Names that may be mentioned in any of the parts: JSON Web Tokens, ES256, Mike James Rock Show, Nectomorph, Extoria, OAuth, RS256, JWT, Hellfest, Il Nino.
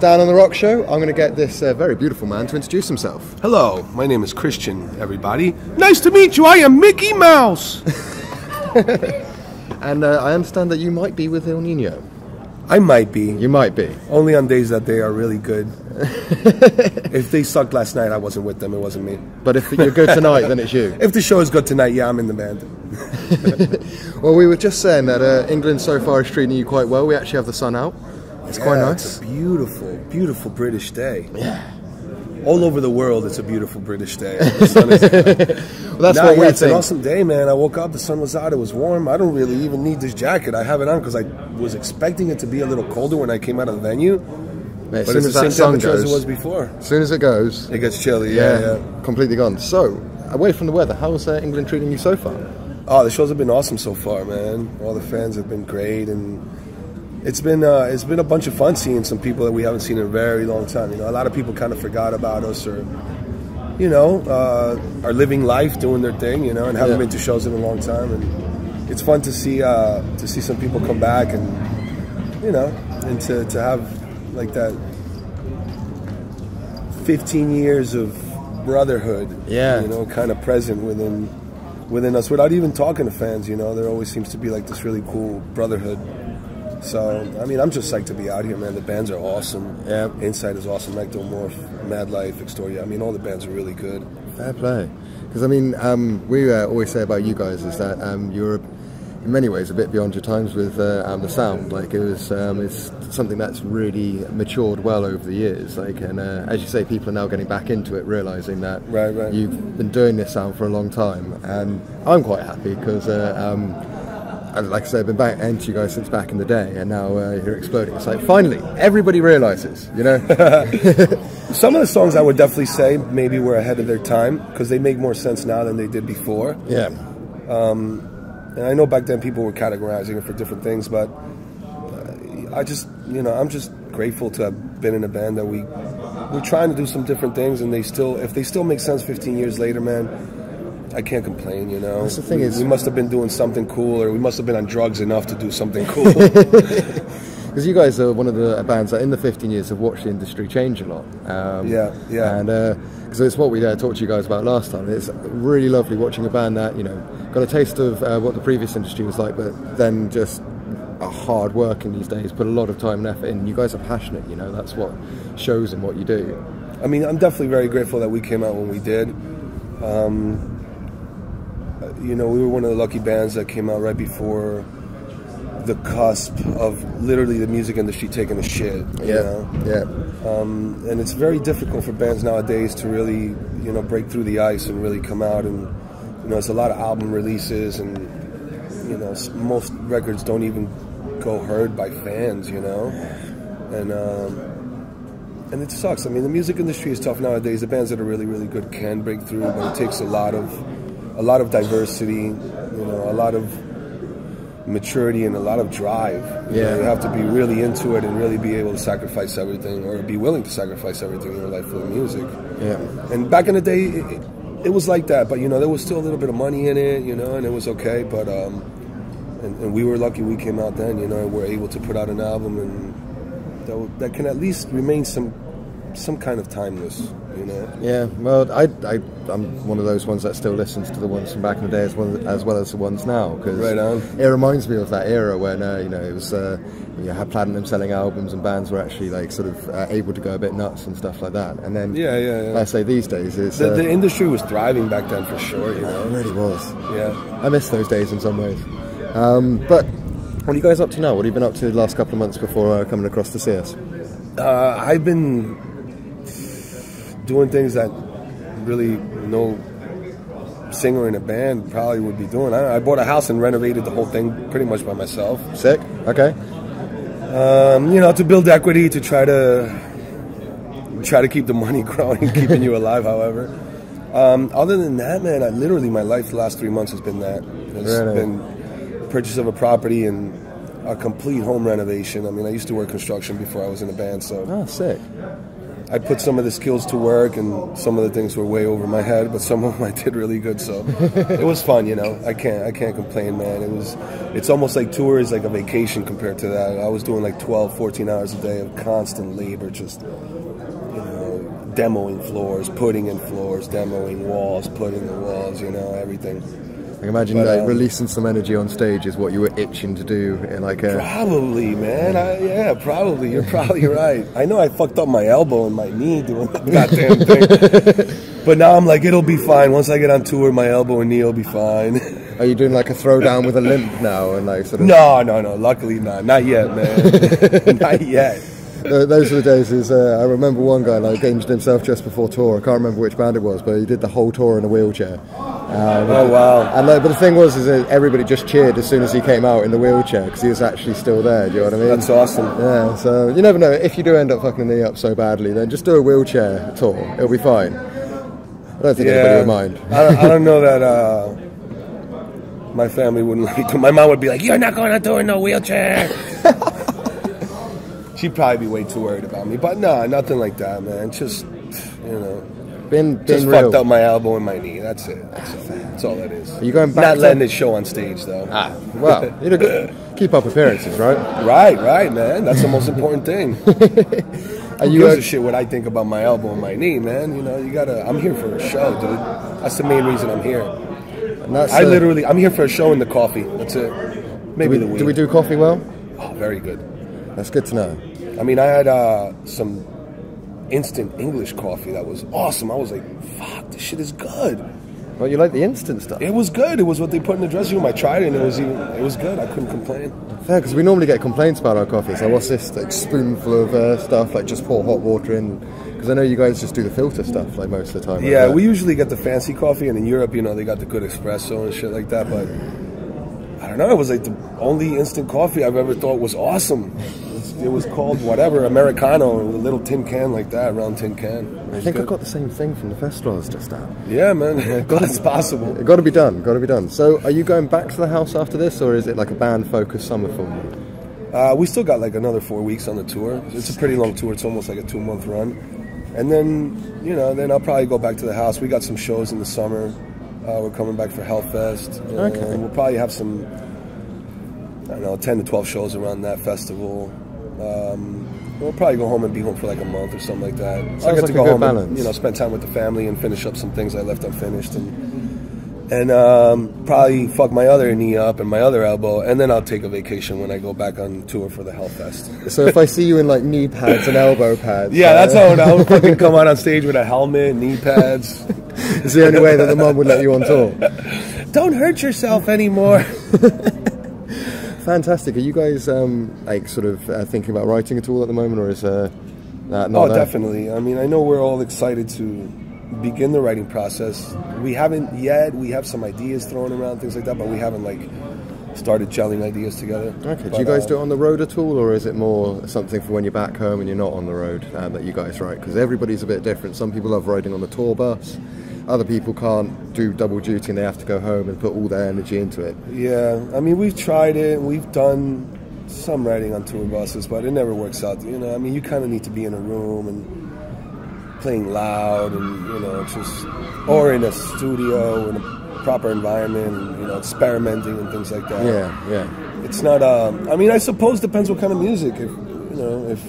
Down on the Rock Show. I'm going to get this very beautiful man to introduce himself. Hello, my name is Christian, everybody. Nice to meet you, I am Mickey Mouse! And I understand that you might be with Il Nino. I might be. You might be. Only on days that they are really good. If they sucked last night, I wasn't with them, it wasn't me. But if you're good tonight, then it's you. If the show is good tonight, yeah, I'm in the band. Well, we were just saying that England so far is treating you quite well. We actually have the sun out. It's quite nice. It's a beautiful, beautiful British day. Yeah. All over the world, it's a beautiful British day. The sun is out. Well, that's what we think. It's an awesome day, man. I woke up, the sun was out, it was warm. I don't really even need this jacket. I have it on because I was expecting it to be a little colder when I came out of the venue. Mate, but it's the same temperature as it was before. As soon as it goes, it gets chilly. Yeah. Completely gone. So, away from the weather, how is England treating you so far? Oh, the shows have been awesome so far, man. All the fans have been great, and it's been a bunch of fun seeing some people that we haven't seen in a very long time. You know, a lot of people kind of forgot about us, or are living life, doing their thing, you know, and haven't been to shows in a long time. And it's fun to see some people come back, and you know, and to have like that 15 years of brotherhood, you know, kind of present within us without even talking to fans. You know, there always seems to be like this really cool brotherhood. So, I mean, I'm just psyched to be out here, man. The bands are awesome. Yeah. Inside is awesome. Nectomorph, Mad Life, Extoria. I mean, all the bands are really good. Fair play. Because, I mean, we always say about you guys is that you're, in many ways, a bit beyond your times with the sound. Like, it's something that's really matured well over the years. Like, and as you say, people are now getting back into it, realising that you've been doing this sound for a long time. And I'm quite happy because... like I said, I've been back into you guys since back in the day, and now you're exploding. It's like, finally, everybody realises, you know? Some of the songs I would definitely say maybe were ahead of their time, because they make more sense now than they did before. Yeah. And I know back then people were categorizing it for different things, but I just, you know, I'm just grateful to have been in a band that we're trying to do some different things, and if they still make sense 15 years later, man, I can't complain, you know. That's the thing is, we must have been doing something cool, or we must have been on drugs enough to do something cool. Because you guys are one of the bands that in the 15 years have watched the industry change a lot. And because it's what we talked to you guys about last time. It's really lovely watching a band that, you know, got a taste of what the previous industry was like, but then just are hard working these days, put a lot of time and effort in. You guys are passionate, you know. That's what shows in what you do. I mean, I'm definitely very grateful that we came out when we did. You know, we were one of the lucky bands that came out right before the cusp of literally the music industry taking a shit. And it's very difficult for bands nowadays to really, you know, break through the ice and really come out. And, you know, it's a lot of album releases, and, you know, most records don't even go heard by fans, you know. And it sucks. I mean, the music industry is tough nowadays. The bands that are really, really good can break through, but it takes a lot of diversity, you know, a lot of maturity, and a lot of drive. You know, you have to be really into it and really be able to sacrifice everything, or be willing to sacrifice everything in your life for the music. Yeah. And back in the day, it was like that, but, you know, there was still a little bit of money in it, you know, and it was okay. But, and we were lucky we came out then, you know, and we're able to put out an album, and that can at least remain some kind of timeless, you know. Yeah, well, I'm one of those ones that still listens to the ones from back in the day as well as the ones now, because it reminds me of that era when you know, it was you had Platinum selling albums, and bands were actually like sort of able to go a bit nuts and stuff like that. And then I say these days it's, the industry was thriving back then for sure, you know. It really was. Yeah, I miss those days in some ways. But what are you guys up to now? What have you been up to the last couple of months before coming across to see us? I've been doing things that really no singer in a band probably would be doing. I bought a house and renovated the whole thing pretty much by myself. Sick. Okay. You know, to build equity, to try to keep the money growing, keeping you alive. However, other than that, man, literally my life the last 3 months has been that. It's been purchase of a property and a complete home renovation. I mean, I used to work construction before I was in a band, so. Oh, sick. I put some of the skills to work, and some of the things were way over my head, but some of them I did really good. So it was fun, you know. I can't complain, man. It's almost like tour is like a vacation compared to that. I was doing like 12, 14 hours a day of constant labor, just, you know, demoing floors, putting in floors, demoing walls, putting in walls, you know, everything. I can imagine like releasing some energy on stage is what you were itching to do. In like a... Probably, man. Yeah, probably. You're probably right. I know I fucked up my elbow and my knee doing that goddamn thing. But now I'm like, it'll be fine. Once I get on tour, my elbow and knee will be fine. Are you doing like a throwdown with a limp now? And like sort of... No. Luckily not. Not yet, man. Not yet. Those were the days. I remember one guy like injured himself just before tour. I can't remember which band it was, but he did the whole tour in a wheelchair. Oh wow! And like, but the thing was, is that everybody just cheered as soon as he came out in the wheelchair because he was actually still there. Do you know what I mean? That's awesome. Yeah. So you never know. If you do end up fucking the knee up so badly, then just do a wheelchair tour. It'll be fine. I don't think anybody would mind. I don't know that. My family wouldn't like to. My mom would be like, "You're not going on tour in no wheelchair." She'd probably be way too worried about me, but no, nothing like that, man. Just, you know, just fucked up my elbow and my knee. That's it. That's all that is. Are you going back? Not letting it show on stage, though. Ah, well, you know, keep up appearances, right? Right, man. That's the most important thing. Who gives a shit what I think about my elbow and my knee, man? You know, you gotta. I'm here for a show, dude. That's the main reason I'm here. I'm here for a show and the coffee. That's it. Maybe the weed. Do we do coffee well? Oh, very good. That's good to know. I mean, I had some instant English coffee that was awesome. I was like, fuck, this shit is good. Well, you like the instant stuff. It was good. It was what they put in the dressing room. I tried it, and it was good. I couldn't complain. Fair, because we normally get complaints about our coffee. So what's this, like, spoonful of stuff, like just pour hot water in? Because I know you guys just do the filter stuff, like, most of the time. Yeah, we usually get the fancy coffee, and in Europe, you know, they got the good espresso and shit like that, but I don't know. It was like the only instant coffee I've ever thought was awesome. It was called whatever, Americano, a little tin can like that, round tin can. I think I got the same thing from the festivals just now. Yeah, man, it's possible. It got to be done, got to be done. So are you going back to the house after this, or is it like a band-focused summer for you? We still got like another 4 weeks on the tour. It's a pretty long tour. It's almost like a 2-month run. And then, you know, then I'll probably go back to the house. We got some shows in the summer. We're coming back for Hellfest. Okay. We'll probably have some, I don't know, 10 to 12 shows around that festival. We'll probably go home and be home for like a month or something like that. So I got to go home and, you know, spend time with the family and finish up some things I left unfinished, and probably fuck my other knee up and my other elbow, and then I'll take a vacation when I go back on tour for the Hellfest. So if I see you in like knee pads and elbow pads, yeah, that's how I would fucking come out on stage with a helmet, knee pads. It's the only way that the mum would let you on tour. Don't hurt yourself anymore. Fantastic. Are you guys like sort of thinking about writing at all at the moment, or is that not? Oh, definitely. I mean, I know we're all excited to begin the writing process. We haven't yet. We have some ideas thrown around, things like that, but we haven't like started gelling ideas together. Okay. But do you guys do it on the road at all, or is it more something for when you're back home and you're not on the road that you guys write? Because everybody's a bit different. Some people love riding on the tour bus. Other people can't do double duty and they have to go home and put all their energy into it. Yeah, I mean, we've tried it. We've done some writing on tour buses, but it never works out. You know, I mean, you kind of need to be in a room and playing loud and, you know, just... Or in a studio, in a proper environment, and, you know, experimenting and things like that. Yeah, yeah. It's not... I mean, I suppose depends what kind of music. If, you know, if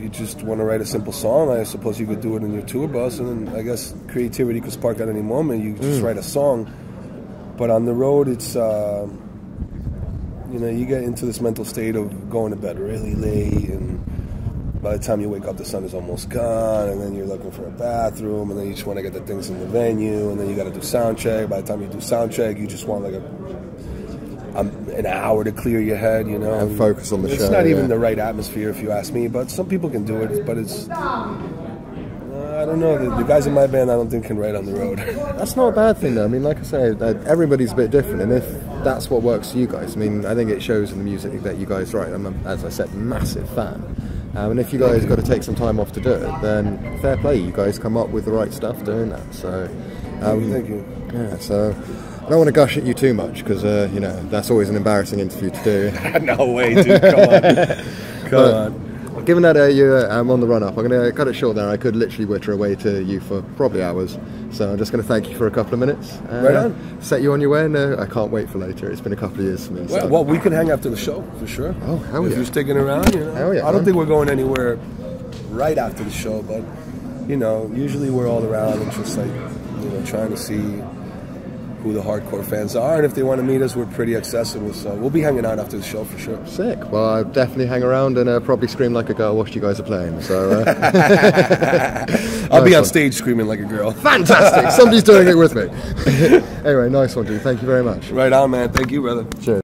you just want to write a simple song, I suppose you could do it in your tour bus, and I guess creativity could spark at any moment. You just write a song, but on the road, it's you know, you get into this mental state of going to bed really late, and by the time you wake up, the sun is almost gone, and then you're looking for a bathroom, and then you just want to get the things in the venue, and then you got to do sound check. By the time you do sound check, you just want like an hour to clear your head, you know, and focus on the show. It's not even the right atmosphere, if you ask me. But some people can do it. But it's, I don't know. The guys in my band, I don't think can write on the road. That's not a bad thing, though. I mean, like I say, everybody's a bit different, and if that's what works for you guys, I mean, I think it shows in the music that you guys write. I'm, as I said, massive fan. And if you guys got to take some time off to do it, then fair play. You guys come up with the right stuff doing that. So, thank you. Yeah. So. I don't want to gush at you too much because, you know, that's always an embarrassing interview to do. No way, dude. Come on. Come on. given that I'm on the run-up, I'm going to cut it short there. I could literally witter away to you for probably hours. So I'm just going to thank you for a couple of minutes. Right on. Set you on your way. No, I can't wait for later. It's been a couple of years for me. Well, so. Well, we can hang after the show, for sure. Oh, hell yeah. If you're sticking around, you know. Hell yeah, I don't think we're going anywhere right after the show, but, you know, usually we're all around and just, like, you know, trying to see who the hardcore fans are, and if they want to meet us, we're pretty accessible, so we'll be hanging out after the show for sure. Sick. Well, I'll definitely hang around and probably scream like a girl whilst you guys are playing, so I'll be on stage screaming like a girl. Fantastic. Somebody's doing it with me. Anyway, nice one, dude. Thank you very much. Right on, man. Thank you, brother. Cheers.